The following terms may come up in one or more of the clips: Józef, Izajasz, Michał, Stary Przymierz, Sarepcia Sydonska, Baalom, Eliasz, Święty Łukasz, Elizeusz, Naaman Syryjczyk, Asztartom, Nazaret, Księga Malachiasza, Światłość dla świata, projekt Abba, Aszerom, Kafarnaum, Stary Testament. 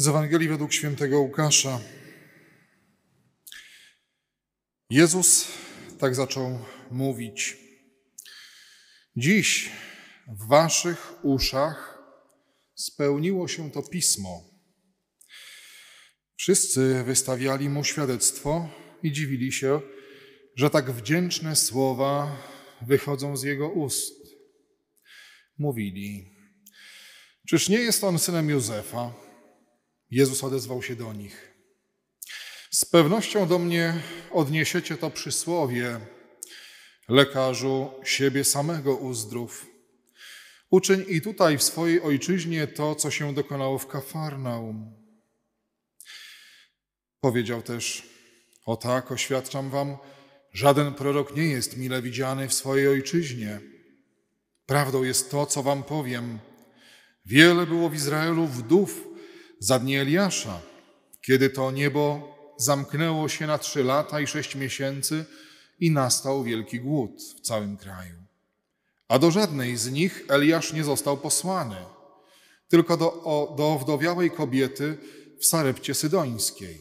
Z Ewangelii według Świętego Łukasza. Jezus tak zaczął mówić. Dziś w waszych uszach spełniło się to pismo. Wszyscy wystawiali mu świadectwo i dziwili się, że tak wdzięczne słowa wychodzą z jego ust. Mówili, czyż nie jest on synem Józefa? Jezus odezwał się do nich. Z pewnością do mnie odniesiecie to przysłowie. Lekarzu, siebie samego uzdrów. Uczyń i tutaj w swojej ojczyźnie to, co się dokonało w Kafarnaum. Powiedział też, o tak, oświadczam wam, żaden prorok nie jest mile widziany w swojej ojczyźnie. Prawdą jest to, co wam powiem. Wiele było w Izraelu wdów za dni Eliasza, kiedy to niebo zamknęło się na 3 lata i 6 miesięcy i nastał wielki głód w całym kraju. A do żadnej z nich Eliasz nie został posłany, tylko do owdowiałej kobiety w Sarepcie Sydońskiej.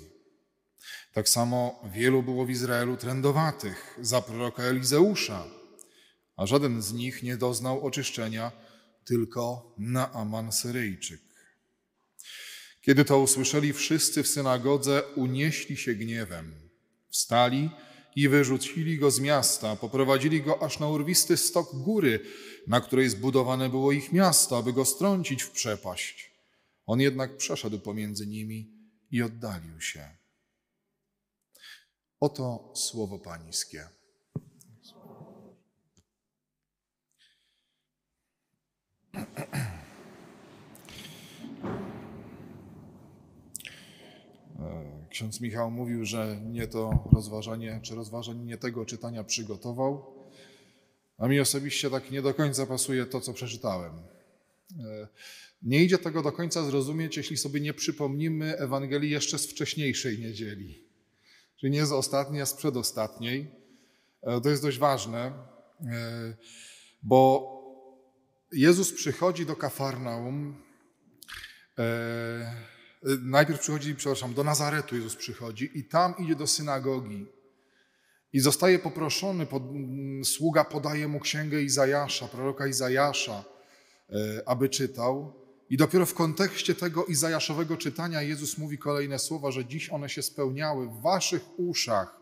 Tak samo wielu było w Izraelu trędowatych za proroka Elizeusza, a żaden z nich nie doznał oczyszczenia, tylko Naaman Syryjczyk. Kiedy to usłyszeli, wszyscy w synagodze unieśli się gniewem. Wstali i wyrzucili go z miasta, poprowadzili go aż na urwisty stok góry, na której zbudowane było ich miasto, aby go strącić w przepaść. On jednak przeszedł pomiędzy nimi i oddalił się. Oto słowo pańskie. Ksiądz Michał mówił, że mnie to rozważanie, czy rozważanie tego czytania przygotował, a mi osobiście tak nie do końca pasuje to, co przeczytałem. Nie idzie tego do końca zrozumieć, jeśli sobie nie przypomnimy Ewangelii jeszcze z wcześniejszej niedzieli, czyli nie z ostatniej, a z przedostatniej. To jest dość ważne, bo Jezus przychodzi do Kafarnaum, do Nazaretu Jezus przychodzi i tam idzie do synagogi i zostaje poproszony, sługa podaje mu księgę Izajasza, proroka Izajasza, aby czytał i dopiero w kontekście tego izajaszowego czytania Jezus mówi kolejne słowa, że dziś one się spełniały w waszych uszach.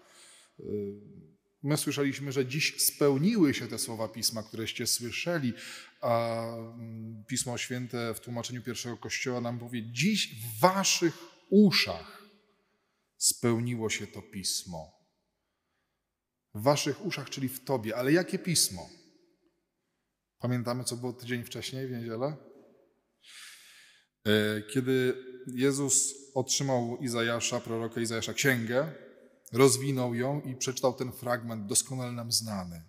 My słyszeliśmy, że dziś spełniły się te słowa Pisma, któreście słyszeli, a Pismo Święte w tłumaczeniu pierwszego Kościoła nam mówi, dziś w waszych uszach spełniło się to Pismo. W waszych uszach, czyli w tobie. Ale jakie Pismo? Pamiętamy, co było tydzień wcześniej w niedzielę? Kiedy Jezus otrzymał Izajasza, proroka Izajasza, księgę, rozwinął ją i przeczytał ten fragment doskonale nam znany.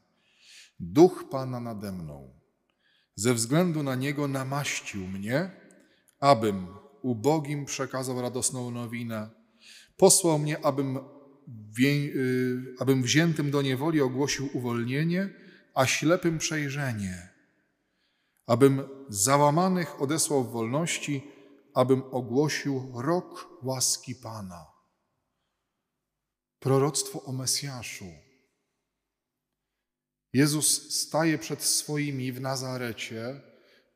Duch Pana nade mną, ze względu na Niego namaścił mnie, abym ubogim przekazał radosną nowinę. Posłał mnie, abym wziętym do niewoli ogłosił uwolnienie, a ślepym przejrzenie. Abym załamanych odesłał w wolności, abym ogłosił rok łaski Pana. Proroctwo o Mesjaszu. Jezus staje przed swoimi w Nazarecie,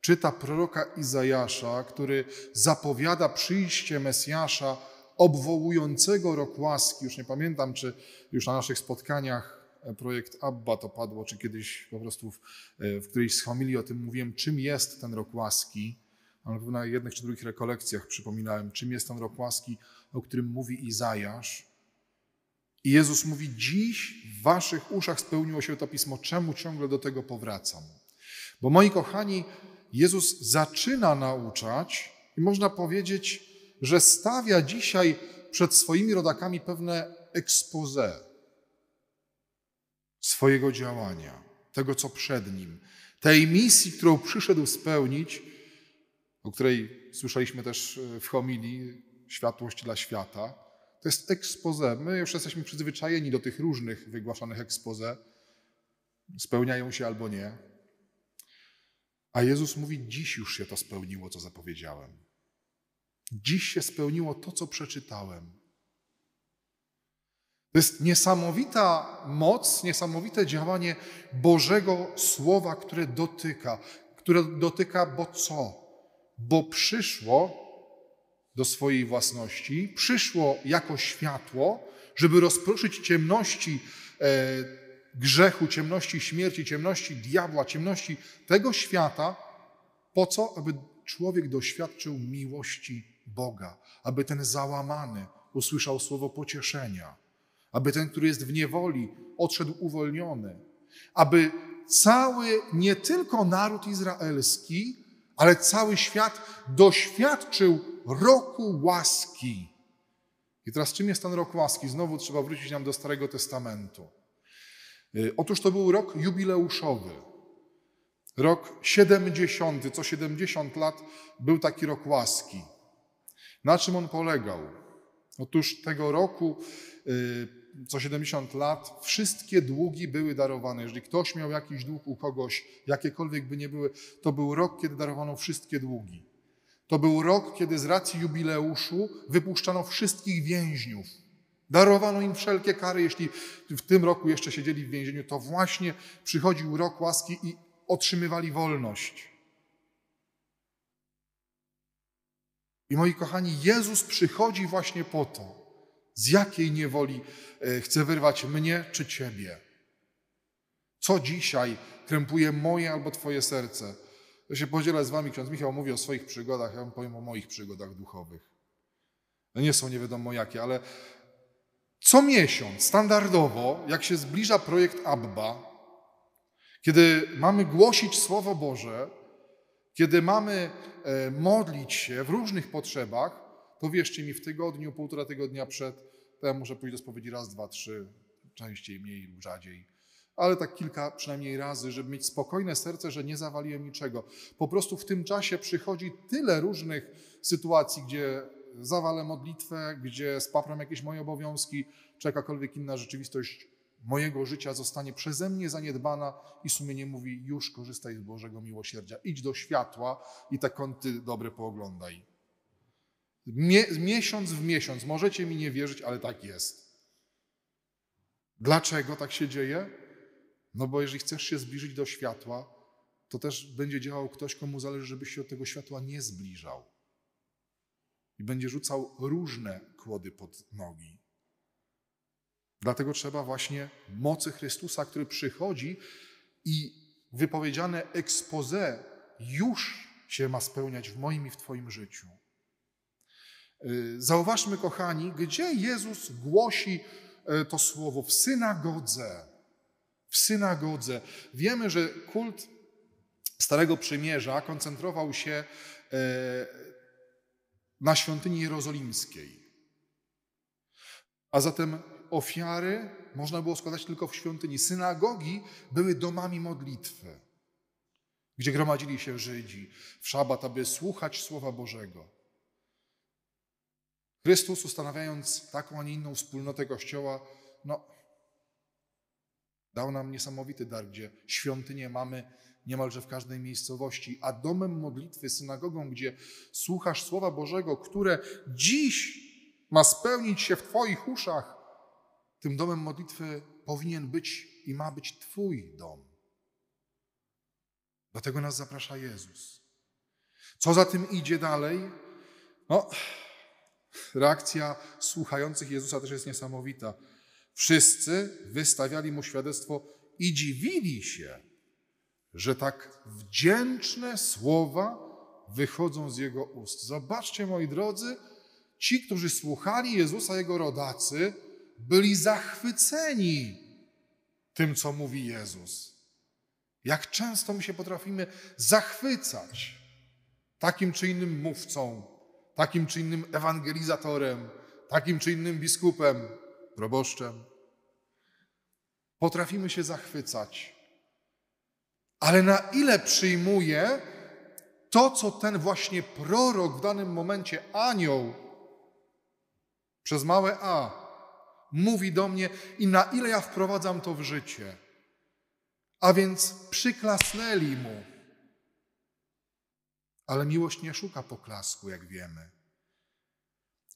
czyta proroka Izajasza, który zapowiada przyjście Mesjasza obwołującego rok łaski. Już nie pamiętam, czy już na naszych spotkaniach projekt Abba to padło, czy kiedyś po prostu w którejś z homilii o tym mówiłem, czym jest ten rok łaski. Na jednych czy drugich rekolekcjach przypominałem, czym jest ten rok łaski, o którym mówi Izajasz. I Jezus mówi, dziś w waszych uszach spełniło się to pismo. Czemu ciągle do tego powracam? Bo moi kochani, Jezus zaczyna nauczać i można powiedzieć, że stawia dzisiaj przed swoimi rodakami pewne exposé swojego działania, tego co przed nim, tej misji, którą przyszedł spełnić, o której słyszeliśmy też w homilii Światłość dla świata. To jest expose. My już jesteśmy przyzwyczajeni do tych różnych wygłaszanych expose. Spełniają się albo nie. A Jezus mówi, dziś już się to spełniło, co zapowiedziałem. Dziś się spełniło to, co przeczytałem. To jest niesamowita moc, niesamowite działanie Bożego Słowa, które dotyka, bo co? Bo przyszło do swojej własności, przyszło jako światło, żeby rozproszyć ciemności grzechu, ciemności śmierci, ciemności diabła, ciemności tego świata. Po co? Aby człowiek doświadczył miłości Boga, aby ten załamany usłyszał słowo pocieszenia, aby ten, który jest w niewoli, odszedł uwolniony, aby cały, nie tylko naród izraelski, ale cały świat doświadczył roku łaski. I teraz czym jest ten rok łaski? Znowu trzeba wrócić nam do Starego Testamentu. Otóż to był rok jubileuszowy. Rok 70, co 70 lat był taki rok łaski. Na czym on polegał? Otóż tego roku co 70 lat wszystkie długi były darowane. Jeżeli ktoś miał jakiś dług u kogoś, jakiekolwiek by nie były, to był rok, kiedy darowano wszystkie długi. To był rok, kiedy z racji jubileuszu wypuszczano wszystkich więźniów. Darowano im wszelkie kary. Jeśli w tym roku jeszcze siedzieli w więzieniu, to właśnie przychodził rok łaski i otrzymywali wolność. I moi kochani, Jezus przychodzi właśnie po to. Z jakiej niewoli chce wyrwać mnie czy ciebie? Co dzisiaj krępuje moje albo twoje serce? Ja się podzielę z wami, ksiądz Michał mówi o swoich przygodach, ja wam powiem o moich przygodach duchowych. Nie są nie wiadomo jakie, ale co miesiąc standardowo, jak się zbliża projekt Abba, kiedy mamy głosić Słowo Boże, kiedy mamy modlić się w różnych potrzebach, to wierzcie mi, w tygodniu, półtora tygodnia przed, to ja muszę pójść do spowiedzi raz, dwa, trzy, częściej, mniej lub rzadziej. Ale tak kilka przynajmniej razy, żeby mieć spokojne serce, że nie zawaliłem niczego. Po prostu w tym czasie przychodzi tyle różnych sytuacji, gdzie zawalę modlitwę, gdzie spapram jakieś moje obowiązki, czy jakakolwiek inna rzeczywistość mojego życia zostanie przeze mnie zaniedbana i sumienie mówi, już korzystaj z Bożego miłosierdzia, idź do światła i te kąty dobre pooglądaj. Miesiąc w miesiąc, możecie mi nie wierzyć, ale tak jest. Dlaczego tak się dzieje? No bo jeżeli chcesz się zbliżyć do światła, to też będzie działał ktoś, komu zależy, żebyś się od tego światła nie zbliżał. I będzie rzucał różne kłody pod nogi. Dlatego trzeba właśnie mocy Chrystusa, który przychodzi i wypowiedziane exposé już się ma spełniać w moim i w twoim życiu. Zauważmy, kochani, gdzie Jezus głosi to słowo? W synagodze. W synagodze. Wiemy, że kult Starego Przymierza koncentrował się na świątyni jerozolimskiej. A zatem ofiary można było składać tylko w świątyni. Synagogi były domami modlitwy, gdzie gromadzili się Żydzi w szabat, aby słuchać Słowa Bożego. Chrystus, ustanawiając taką, a nie inną wspólnotę Kościoła, dał nam niesamowity dar, gdzie świątynię mamy niemalże w każdej miejscowości, a domem modlitwy, synagogą, gdzie słuchasz Słowa Bożego, które dziś ma spełnić się w twoich uszach, tym domem modlitwy powinien być i ma być twój dom. Dlatego nas zaprasza Jezus. Co za tym idzie dalej? Reakcja słuchających Jezusa też jest niesamowita. Wszyscy wystawiali Mu świadectwo i dziwili się, że tak wdzięczne słowa wychodzą z Jego ust. Zobaczcie, moi drodzy, ci, którzy słuchali Jezusa, Jego rodacy, byli zachwyceni tym, co mówi Jezus. Jak często my się potrafimy zachwycać takim czy innym mówcą, takim czy innym ewangelizatorem, takim czy innym biskupem, proboszczem. Potrafimy się zachwycać. Ale na ile przyjmuje to, co ten właśnie prorok w danym momencie, anioł, przez małe a, mówi do mnie i na ile ja wprowadzam to w życie. A więc przyklasnęli mu. Ale miłość nie szuka poklasku, jak wiemy.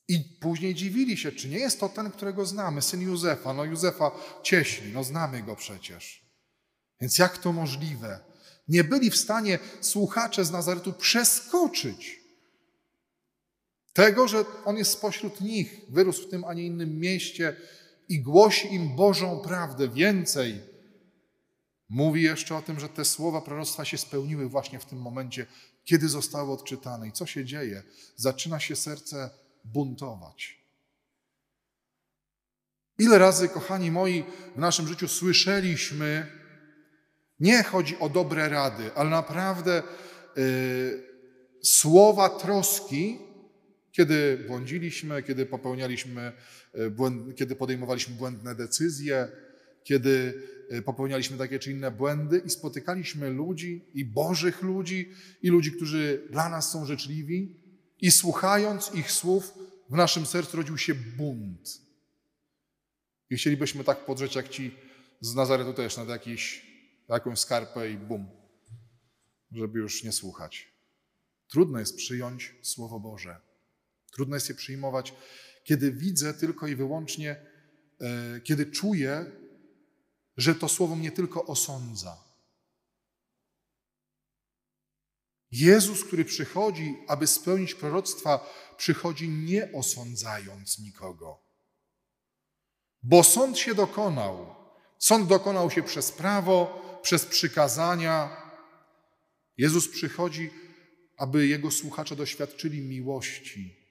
I później dziwili się, czy nie jest to ten, którego znamy, syn Józefa. No Józefa cieśli, no znamy go przecież. Więc jak to możliwe? Nie byli w stanie słuchacze z Nazaretu przeskoczyć tego, że on jest spośród nich, wyrósł w tym, a nie innym mieście i głosi im Bożą prawdę. Więcej, mówi jeszcze o tym, że te słowa proroctwa się spełniły właśnie w tym momencie, kiedy zostały odczytane. I co się dzieje? Zaczyna się serce buntować. Ile razy, kochani moi, w naszym życiu słyszeliśmy, nie chodzi o dobre rady, ale naprawdę słowa troski, kiedy błądziliśmy, kiedy popełnialiśmy, kiedy podejmowaliśmy błędne decyzje, kiedy popełnialiśmy takie czy inne błędy i spotykaliśmy ludzi, i bożych ludzi, i ludzi, którzy dla nas są życzliwi, i słuchając ich słów w naszym sercu rodził się bunt. I chcielibyśmy tak podrzeć jak ci z Nazaretu też, nad jakąś skarpę i bum, żeby już nie słuchać. Trudno jest przyjąć Słowo Boże. Trudno jest je przyjmować, kiedy widzę tylko i wyłącznie, kiedy czuję, że to Słowo mnie tylko osądza. Jezus, który przychodzi, aby spełnić proroctwa, przychodzi nie osądzając nikogo. Bo sąd się dokonał. Sąd dokonał się przez prawo, przez przykazania. Jezus przychodzi, aby Jego słuchacze doświadczyli miłości,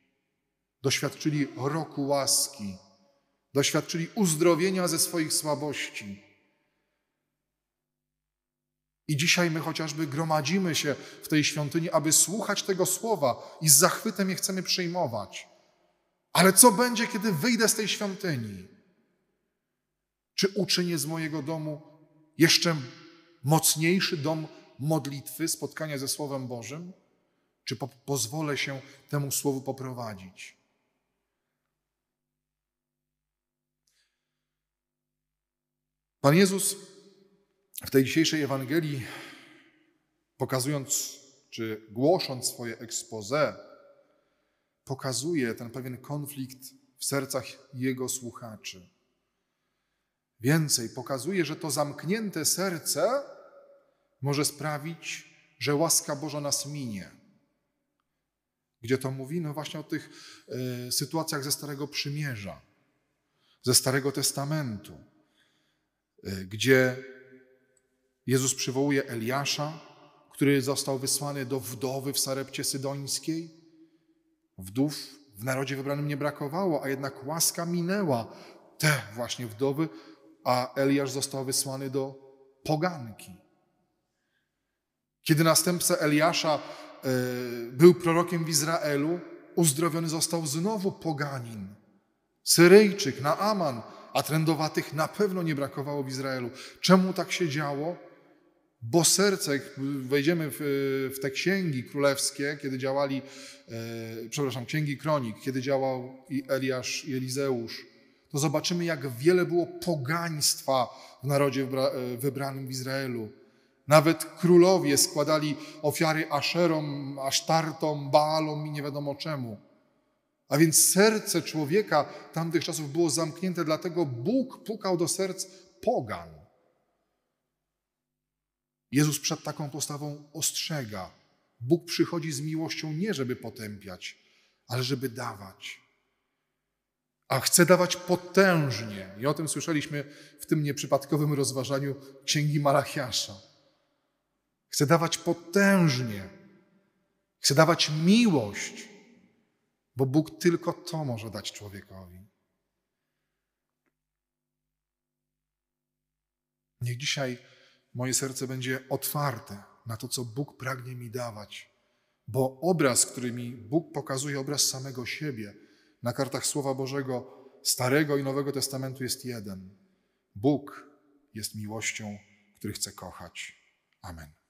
doświadczyli roku łaski, doświadczyli uzdrowienia ze swoich słabości. I dzisiaj my chociażby gromadzimy się w tej świątyni, aby słuchać tego słowa i z zachwytem je chcemy przyjmować. Ale co będzie, kiedy wyjdę z tej świątyni? Czy uczynię z mojego domu jeszcze mocniejszy dom modlitwy, spotkania ze Słowem Bożym? Czy pozwolę się temu Słowu poprowadzić? Pan Jezus w tej dzisiejszej Ewangelii, pokazując czy głosząc swoje exposé, pokazuje ten pewien konflikt w sercach Jego słuchaczy. Więcej, pokazuje, że to zamknięte serce może sprawić, że łaska Boża nas minie. Gdzie to mówi? No właśnie o tych sytuacjach ze Starego Przymierza, ze Starego Testamentu, gdzie Jezus przywołuje Eliasza, który został wysłany do wdowy w Sarepcie Sydońskiej. Wdów w narodzie wybranym nie brakowało, a jednak łaska minęła te właśnie wdowy, a Eliasz został wysłany do poganki. Kiedy następca Eliasza był prorokiem w Izraelu, uzdrowiony został znowu poganin, Syryjczyk, Naaman, a trędowatych na pewno nie brakowało w Izraelu. Czemu tak się działo? Bo serce, wejdziemy w te księgi królewskie, kiedy działali, księgi kronik, kiedy działał i Eliasz, i Elizeusz, to zobaczymy, jak wiele było pogaństwa w narodzie wybranym w Izraelu. Nawet królowie składali ofiary Aszerom, Asztartom, Baalom i nie wiadomo czemu. A więc serce człowieka tamtych czasów było zamknięte, dlatego Bóg pukał do serc pogan. Jezus przed taką postawą ostrzega. Bóg przychodzi z miłością nie żeby potępiać, ale żeby dawać. A chce dawać potężnie. I o tym słyszeliśmy w tym nieprzypadkowym rozważaniu Księgi Malachiasza. Chce dawać potężnie. Chce dawać miłość. Bo Bóg tylko to może dać człowiekowi. Niech dzisiaj moje serce będzie otwarte na to, co Bóg pragnie mi dawać. Bo obraz, który mi Bóg pokazuje, obraz samego siebie, na kartach Słowa Bożego Starego i Nowego Testamentu jest jeden. Bóg jest miłością, który chce kochać. Amen.